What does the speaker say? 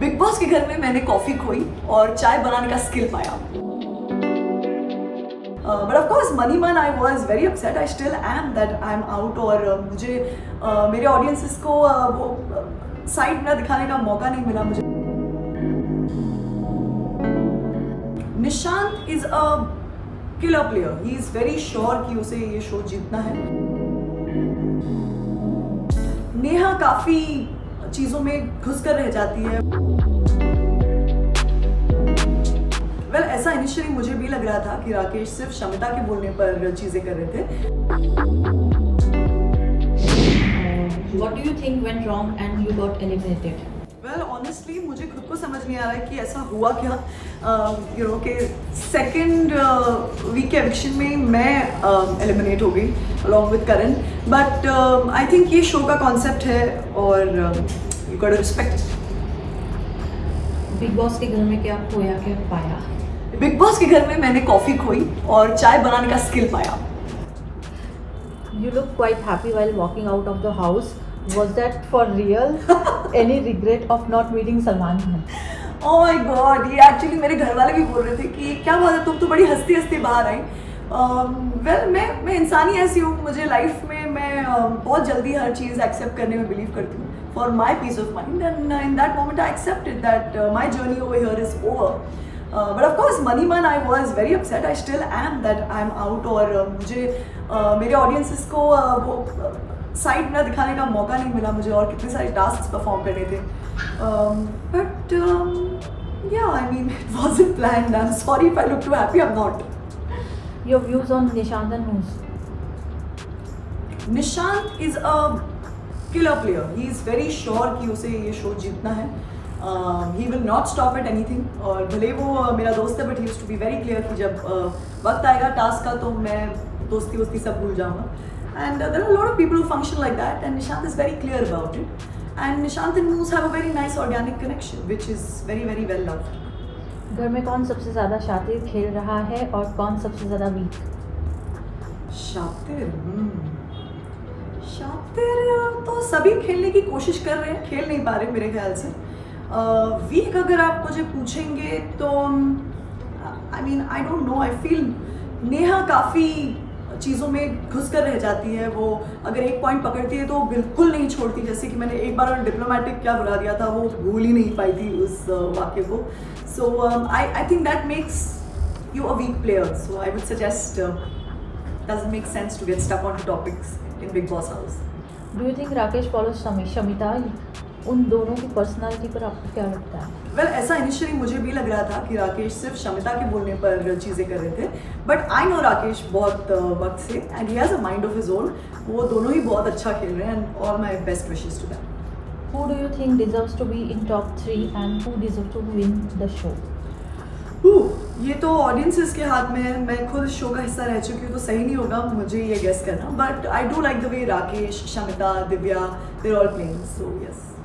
Big Boss के घर में मैंने कॉफी खोई और चाय बनाने का स्किल पाया। But of course, money man, I was very upset. I still am that I'm out और मुझे मेरे audiences को वो side ना दिखाने का मौका नहीं मिला मुझे। Nishant is a killer player. He is very sure कि उसे ये शो जीतना है। नेहा काफी चीजों में घुसकर रह जाती है। Well, ऐसा इनिशियली मुझे भी लग रहा था कि राकेश सिर्फ शमिता के बोलने पर चीजें कर रहे थे। What do you think went wrong and you got eliminated? Well, honestly, मुझे खुद को समझ नहीं आ रहा है कि ऐसा हुआ क्या। कि सेकेंड वीक के एविक्शन में मैं एलिमिनेट हो गई along with Karan. But I think ये शो का कॉन्सेप्ट है और you got to respect. Bigg Boss के घर में क्या खोया क्या पाया? बिग बॉस के घर में मैंने कॉफ़ी खोई और चाय बनाने का स्किल पाया। You look quite happy while walking out of the house. Was that for real? Any regret of not meeting Salman? Oh my God! ये actually मेरे घर वाले भी बोल रहे थे कि क्या बात है तुम तो बड़ी हंसती हंसती बाहर आई। Well, मैं इंसानी ऐसी हूँ, मुझे लाइफ में मैं बहुत जल्दी हर चीज़ एक्सेप्ट करने में बिलीव करती हूँ। For my peace of mind, and in that moment I accepted that my journey over here is over. But of course, money man, I was very upset. I still am that I'm out और मुझे मेरे audiences को वो side ना दिखाने का मौका नहीं मिला मुझे और कितने सारे tasks perform करने थे। But yeah, I mean it wasn't planned. I'm sorry if I look too happy. I'm not. Your views on Nishant and Moose? Nishant is a killer player. He is very sure कि उसे ये show जीतना है। He will not stop at anything. और भले वो मेरा दोस्त है but he used to be very clear कि जब वक्त आएगा टास्क का तो मैं दोस्ती वोस्ती सब भूल जाऊँगा। And there are a lot of people who function like that and Nishant is very clear about it. And Nishant and Moose have a very nice organic connection which is very well loved. घर में कौन सबसे ज़्यादा शातिर खेल रहा है और कौन सबसे ज़्यादा वीक? शातिर? शातिर तो सभी खेलने की कोशिश कर रहे हैं, खेल नहीं पा रहे मेरे ख्याल से। वीक अगर आप मुझे पूछेंगे तो I mean I don't know, I feel Neha काफ़ी चीज़ों में घुस कर रह जाती है। वो अगर एक पॉइंट पकड़ती है तो बिल्कुल नहीं छोड़ती, जैसे कि मैंने एक बार डिप्लोमेटिक क्या बुला दिया था वो भूल ही नहीं पाई थी उस वाक्य को। So I think that makes you a weak player. So I would suggest doesn't make sense to get stuck on topics in Bigg Boss house. Do you think Rakesh follows Shamita? उन दोनों की personality पर आपको क्या लगता है? Well, ऐसा initially मुझे भी लग रहा था कि राकेश सिर्फ शमिता के बोलने पर चीज़ें कर रहे थे। But I know राकेश बहुत वक्त से and he has a mind of his own. वो दोनों ही बहुत अच्छा खेल रहे हैं and all my best wishes to them. Who do you think deserves to be in top 3 and who deserves to win the show? ये तो ऑडियंसेस के हाथ में है। मैं खुद शो का हिस्सा रह चुकी हूँ तो सही नहीं होगा मुझे ये गेस करना। But I do like the way Rakesh, Shamita, Divya, they're all playing, so yes.